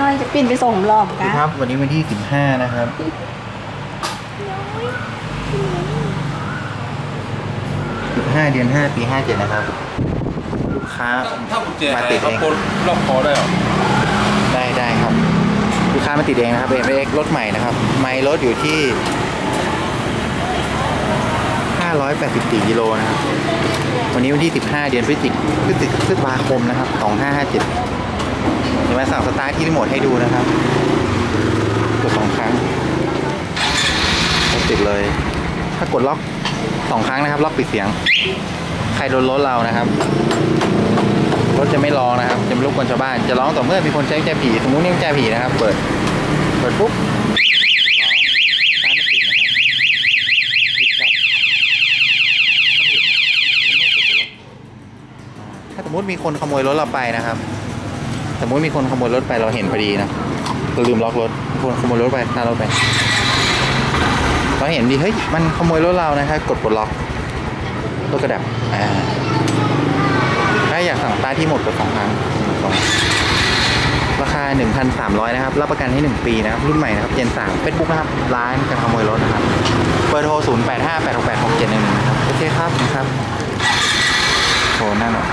น้อยจะปิ้นไปส่งรอบกันครับวันนี้วันที่15นะครับ15เดือน5ปี57นะครับลูกค้ามาติดเองล็อกคอได้หรอได้ครับลูกค้ามาติดเองนะครับเป็นรถใหม่นะครับไมล์รถอยู่ที่584กิโลนะครับวันนี้วันที่15เดือนพฤษภาคมนะครับ2557เดี๋ยวมาสั่งสตาร์ทที่รีโมทให้ดูนะครับกด2ครั้งติดเลยถ้ากดล็อก2ครั้งนะครับล็อกปิดเสียงใครโดนรถเรานะครับรถจะไม่ร้องนะครับจะไม่รบกวนชาวบ้านจะร้องต่อเมื่อมีคนใช้แจผีสมมุตินี่แจผีนะครับเปิดปุ๊บสมมติมีคนขโมยรถเราไปนะครับสมมติมีคนขโมยรถไปเราเห็นพอดีนะเราลืมล็อกรถคนขโมยรถไปตามรถไปเราเห็นดีเฮ้ยมันขโมยรถเรานะครับกดปลดล็อกรถกระดับถ้าอยากสั่งตาที่หมดกด2 ครั้งราคา 1,300 นะครับรับประกันให้1 ปีนะครับรุ่นใหม่นะครับ Gen 3 Facebook นะครับร้านการขโมยรถนะครับเบอร์โทร085-868-6711นะครับโอเคครับโทรหน้าหน่อย